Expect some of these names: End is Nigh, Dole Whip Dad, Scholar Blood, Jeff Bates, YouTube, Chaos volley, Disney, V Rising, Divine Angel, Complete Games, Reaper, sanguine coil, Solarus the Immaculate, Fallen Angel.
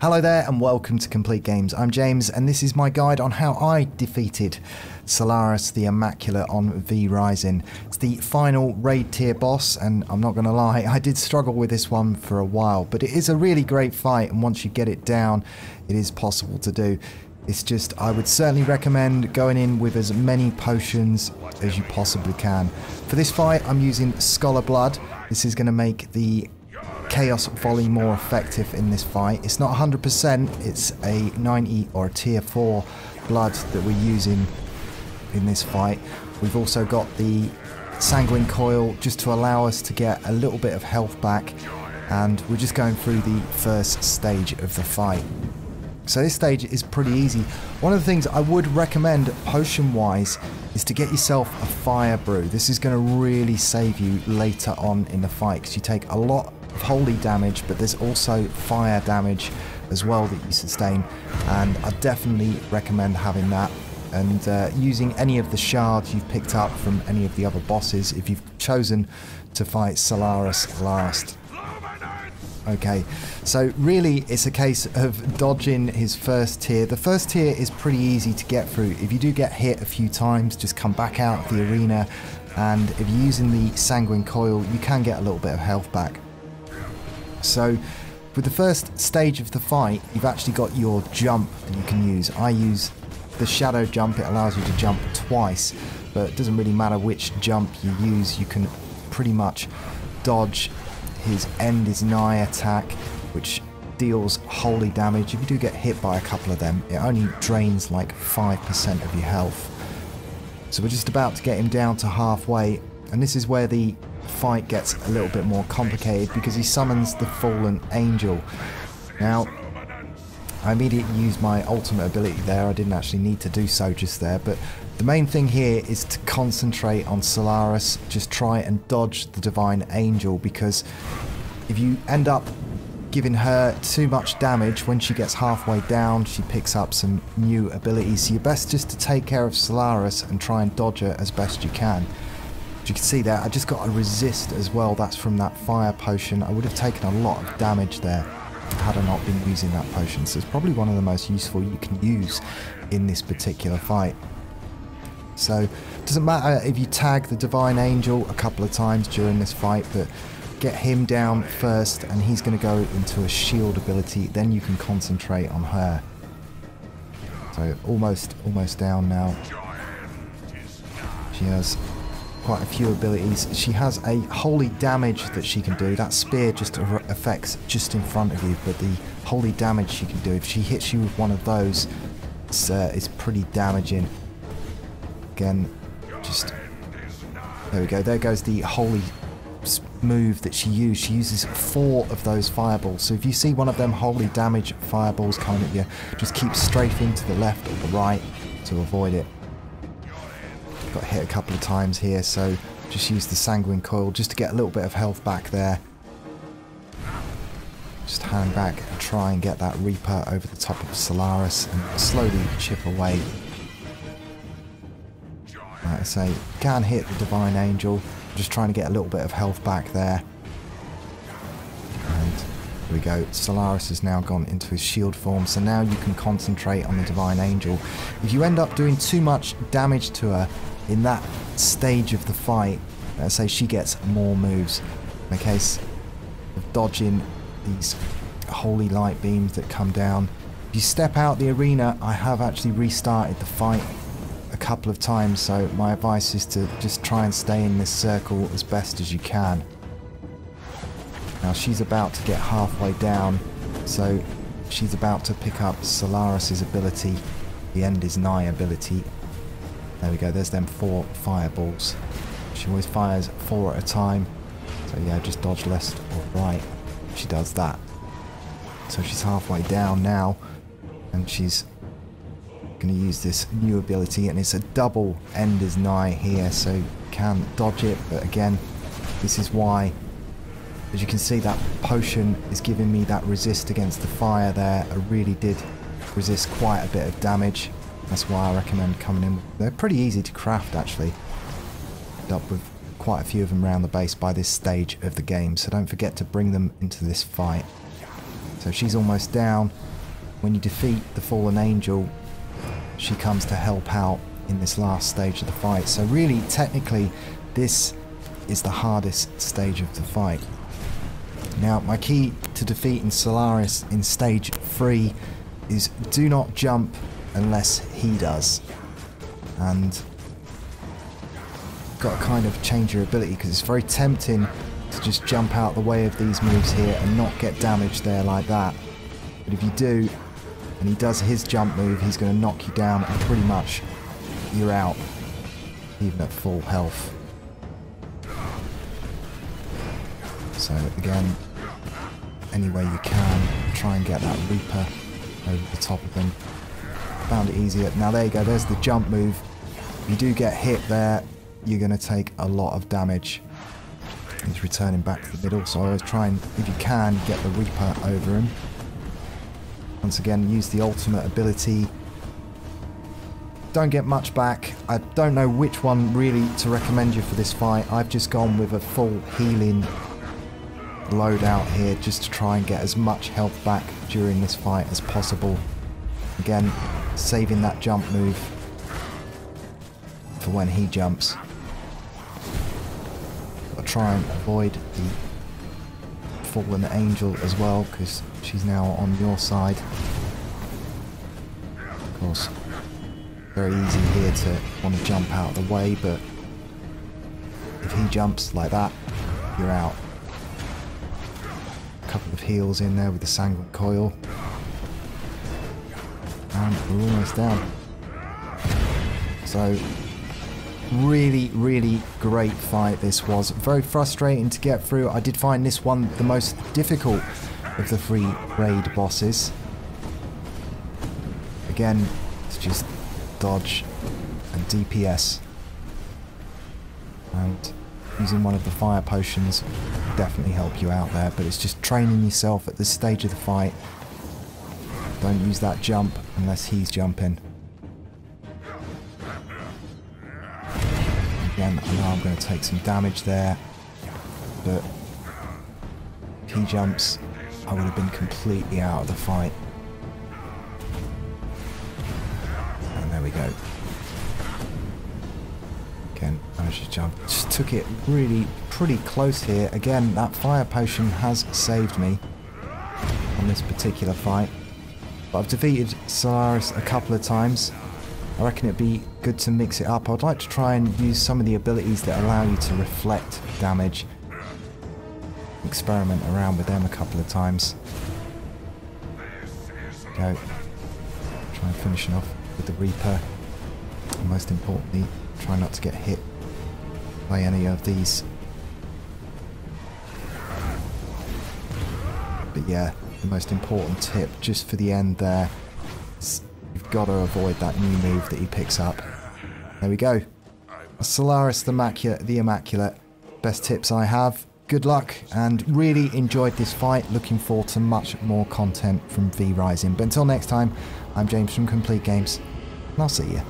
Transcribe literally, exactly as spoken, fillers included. Hello there and welcome to Complete Games. I'm James and this is my guide on how I defeated Solarus the Immaculate on V Rising. It's the final raid tier boss and I'm not going to lie, I did struggle with this one for a while, but it is a really great fight and once you get it down, it is possible to do. It's just, I would certainly recommend going in with as many potions as you possibly can. For this fight, I'm using Scholar Blood. This is going to make the Chaos volley more effective in this fight. It's not one hundred percent, it's a ninety or a tier four blood that we're using in this fight. We've also got the sanguine coil just to allow us to get a little bit of health back, and we're just going through the first stage of the fight. So this stage is pretty easy. One of the things I would recommend potion wise is to get yourself a fire brew. This is going to really save you later on in the fight because you take a lot of holy damage, but there's also fire damage as well that you sustain, and I definitely recommend having that and uh, using any of the shards you've picked up from any of the other bosses if you've chosen to fight Solarus last. Okay, so really it's a case of dodging his first tier. The first tier is pretty easy to get through. If you do get hit a few times, just come back out of the arena, and if you're using the sanguine coil, you can get a little bit of health back. So with the first stage of the fight, you've actually got your jump that you can use. I use the shadow jump. It allows you to jump twice, but it doesn't really matter which jump you use. You can pretty much dodge his End is Nigh attack, which deals holy damage. If you do get hit by a couple of them, it only drains like five percent of your health. So we're just about to get him down to halfway, and this is where the fight gets a little bit more complicated because he summons the Fallen Angel. Now, I immediately used my ultimate ability there. I didn't actually need to do so just there, but the main thing here is to concentrate on Solarus. Just try and dodge the Divine Angel, because if you end up giving her too much damage, when she gets halfway down, she picks up some new abilities. So you're best just to take care of Solarus and try and dodge her as best you can. You can see there I just got a resist as well. That's from that fire potion. I would have taken a lot of damage there had I not been using that potion, so it's probably one of the most useful you can use in this particular fight. So it doesn't matter if you tag the Divine Angel a couple of times during this fight, but get him down first and he's going to go into a shield ability, then you can concentrate on her. So almost almost down now. She has quite a few abilities. She has a holy damage that she can do. That spear just affects just in front of you, but the holy damage she can do, if she hits you with one of those, it's, uh, it's pretty damaging. Again, just there we go. There goes the holy move that she used. She uses four of those fireballs. So if you see one of them holy damage fireballs coming at you, just keep strafing to the left or the right to avoid it. Got hit a couple of times here, so just use the sanguine coil just to get a little bit of health back there. Just hang back and try and get that Reaper over the top of Solarus and slowly chip away. Like I say, can hit the Divine Angel. Just trying to get a little bit of health back there. And here we go. Solarus has now gone into his shield form, so now you can concentrate on the Divine Angel. If you end up doing too much damage to her in that stage of the fight, let's say she gets more moves. In the case of dodging these holy light beams that come down, if you step out the arena, I have actually restarted the fight a couple of times, so my advice is to just try and stay in this circle as best as you can. Now she's about to get halfway down, so she's about to pick up Solarus's ability, the End is Nigh ability. There we go, there's them four fireballs. She always fires four at a time, so yeah, just dodge left or right. She does that. So she's halfway down now, and she's going to use this new ability, and it's a double End is Nigh here, so you can dodge it, but again, this is why, as you can see, that potion is giving me that resist against the fire there. I really did resist quite a bit of damage. That's why I recommend coming in. They're pretty easy to craft, actually. End up with quite a few of them around the base by this stage of the game, so don't forget to bring them into this fight. So she's almost down. When you defeat the Fallen Angel, she comes to help out in this last stage of the fight. So really, technically, this is the hardest stage of the fight. Now, my key to defeating Solarus in stage three is do not jump unless he does. And got to kind of change your ability, because it's very tempting to just jump out the way of these moves here and not get damaged there like that. But if you do, and he does his jump move, he's going to knock you down and pretty much you're out, even at full health. So again, any way you can, try and get that Reaper over the top of them. Found it easier. Now there you go, there's the jump move. If you do get hit there, you're going to take a lot of damage. He's returning back to the middle, so I always try and, if you can, get the Reaper over him. Once again, use the ultimate ability. Don't get much back. I don't know which one really to recommend you for this fight. I've just gone with a full healing loadout here just to try and get as much health back during this fight as possible. Again, saving that jump move for when he jumps. I'll try and avoid the Fallen Angel as well, because she's now on your side. Of course, very easy here to want to jump out of the way, but if he jumps like that, you're out. A couple of heals in there with the Sanguine Coil. And we're almost down. So, really, really great fight this was. Very frustrating to get through. I did find this one the most difficult of the three raid bosses. Again, it's just dodge and D P S. And using one of the fire potions will definitely help you out there, but it's just training yourself at this stage of the fight. Don't use that jump unless he's jumping. Again, I know I'm going to take some damage there, but if he jumps, I would have been completely out of the fight. And there we go. Again, I should jump. Just took it really pretty close here. Again, that fire potion has saved me on this particular fight. But I've defeated Solarus a couple of times. I reckon it'd be good to mix it up. I'd like to try and use some of the abilities that allow you to reflect damage. Experiment around with them a couple of times. Go. Try and finish it off with the Reaper. And most importantly, try not to get hit by any of these. But yeah, the most important tip just for the end there is you've got to avoid that new move that he picks up. There we go. Solarus the Immaculate, the Immaculate. Best tips I have. Good luck, and really enjoyed this fight. Looking forward to much more content from V Rising. But until next time, I'm James from Complete Games, and I'll see you.